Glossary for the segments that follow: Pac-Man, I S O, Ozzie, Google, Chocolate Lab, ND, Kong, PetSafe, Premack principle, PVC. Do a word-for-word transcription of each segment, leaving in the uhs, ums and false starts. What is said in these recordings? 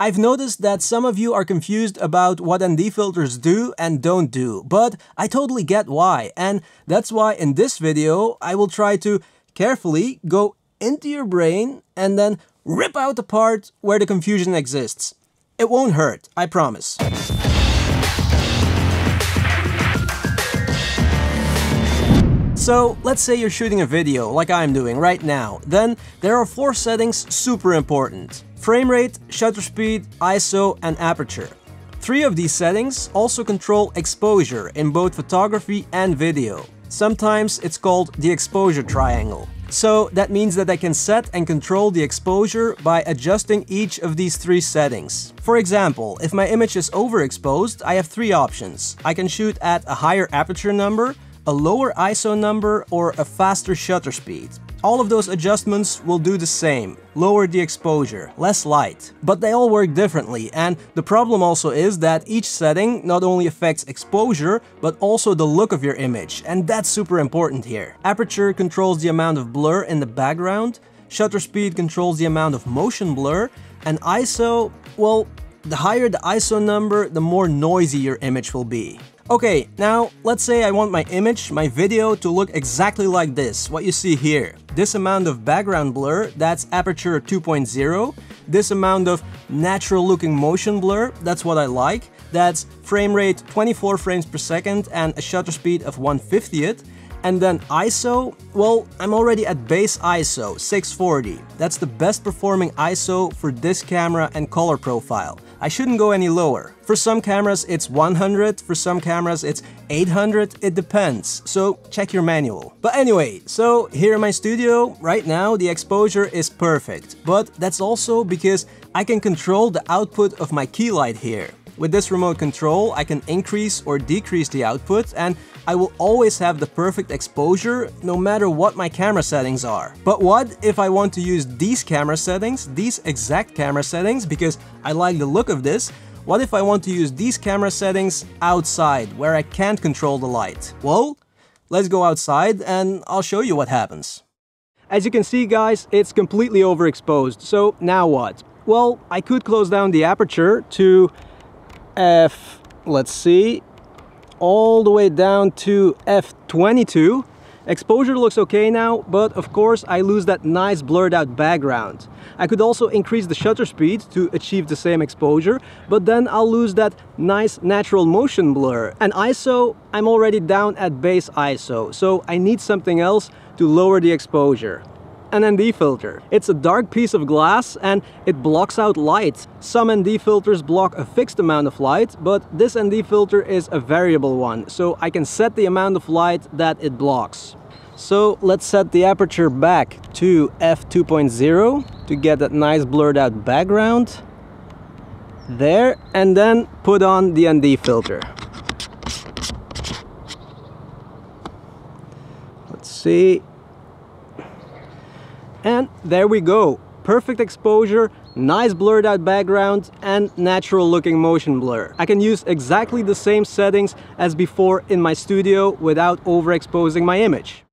I've noticed that some of you are confused about what N D filters do and don't do, but I totally get why, and that's why in this video I will try to carefully go into your brain and then rip out the part where the confusion exists. It won't hurt, I promise. So let's say you're shooting a video like I'm doing right now, then there are four settings super important: frame rate, shutter speed, I S O and aperture. Three of these settings also control exposure in both photography and video. Sometimes it's called the exposure triangle. So that means that I can set and control the exposure by adjusting each of these three settings. For example, if my image is overexposed, I have three options. I can shoot at a higher aperture number, a lower I S O number, or a faster shutter speed. All of those adjustments will do the same: lower the exposure, less light. But they all work differently, and the problem also is that each setting not only affects exposure, but also the look of your image, and that's super important here. Aperture controls the amount of blur in the background, shutter speed controls the amount of motion blur, and I S O, well, the higher the I S O number, the more noisy your image will be. Okay, now let's say I want my image, my video, to look exactly like this, what you see here. This amount of background blur, that's aperture two point zero. This amount of natural looking motion blur, that's what I like. That's frame rate twenty-four frames per second and a shutter speed of one fiftieth. And then I S O, well, I'm already at base I S O, six forty. That's the best performing I S O for this camera and color profile. I shouldn't go any lower. For some cameras it's one hundred, for some cameras it's eight hundred, it depends. So check your manual. But anyway, so here in my studio, right now, the exposure is perfect. But that's also because I can control the output of my key light here. With this remote control, I can increase or decrease the output, and I will always have the perfect exposure no matter what my camera settings are. But what if I want to use these camera settings, these exact camera settings, because I like the look of this? What if I want to use these camera settings outside, where I can't control the light? Well, let's go outside and I'll show you what happens. As you can see, guys, it's completely overexposed. So now what? Well, I could close down the aperture to F, let's see, all the way down to F twenty-two. Exposure looks okay now, but of course I lose that nice blurred out background. I could also increase the shutter speed to achieve the same exposure, but then I'll lose that nice natural motion blur. And I S O, I'm already down at base I S O, so I need something else to lower the exposure. An N D filter. It's a dark piece of glass and it blocks out light. Some N D filters block a fixed amount of light, but this N D filter is a variable one, so I can set the amount of light that it blocks. So let's set the aperture back to F two point zero to get that nice blurred out background. There, and then put on the N D filter. Let's see. And there we go, perfect exposure, nice blurred out background and natural looking motion blur. I can use exactly the same settings as before in my studio without overexposing my image.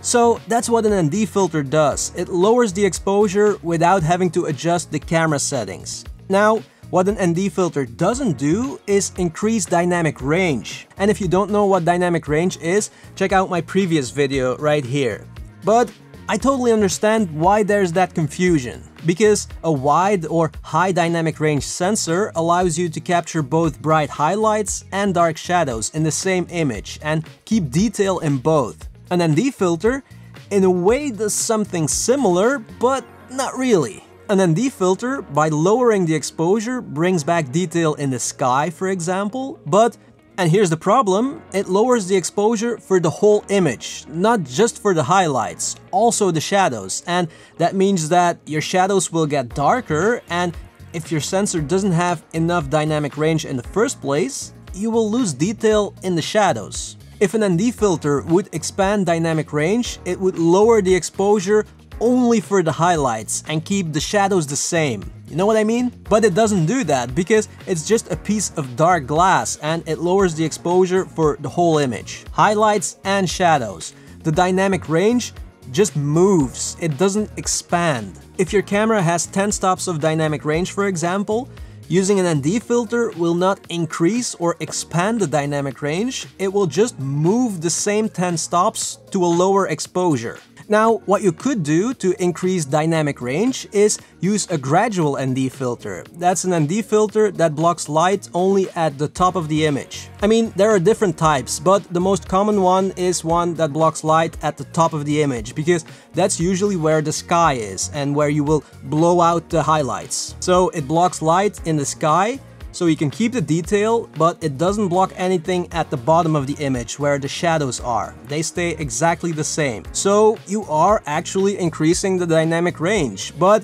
So that's what an N D filter does. It lowers the exposure without having to adjust the camera settings. Now, what an N D filter doesn't do is increase dynamic range. And if you don't know what dynamic range is, check out my previous video right here. But I totally understand why there's that confusion, because a wide or high dynamic range sensor allows you to capture both bright highlights and dark shadows in the same image and keep detail in both. An N D filter, in a way, does something similar, but not really. An N D filter, by lowering the exposure, brings back detail in the sky, for example, but and here's the problem, it lowers the exposure for the whole image, not just for the highlights, also the shadows. And that means that your shadows will get darker, and if your sensor doesn't have enough dynamic range in the first place, you will lose detail in the shadows. If an N D filter would expand dynamic range, it would lower the exposure only for the highlights and keep the shadows the same. You know what I mean? But it doesn't do that, because it's just a piece of dark glass and it lowers the exposure for the whole image, highlights and shadows. The dynamic range just moves, it doesn't expand. If your camera has ten stops of dynamic range, for example, using an N D filter will not increase or expand the dynamic range, it will just move the same ten stops to a lower exposure. Now, what you could do to increase dynamic range is use a gradual N D filter. That's an N D filter that blocks light only at the top of the image. I mean, there are different types, but the most common one is one that blocks light at the top of the image, because that's usually where the sky is and where you will blow out the highlights. So it blocks light in the sky, so you can keep the detail, but it doesn't block anything at the bottom of the image where the shadows are. They stay exactly the same. So you are actually increasing the dynamic range, but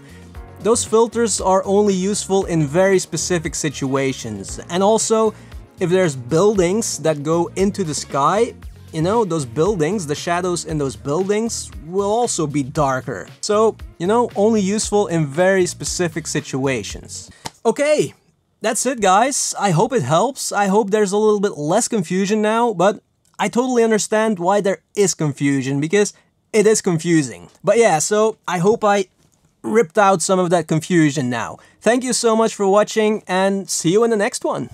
those filters are only useful in very specific situations. And also, if there's buildings that go into the sky, you know, those buildings, the shadows in those buildings will also be darker. So, you know, only useful in very specific situations. Okay. That's it, guys. I hope it helps. I hope there's a little bit less confusion now, but I totally understand why there is confusion, because it is confusing. But yeah, so I hope I ripped out some of that confusion now. Thank you so much for watching, and see you in the next one.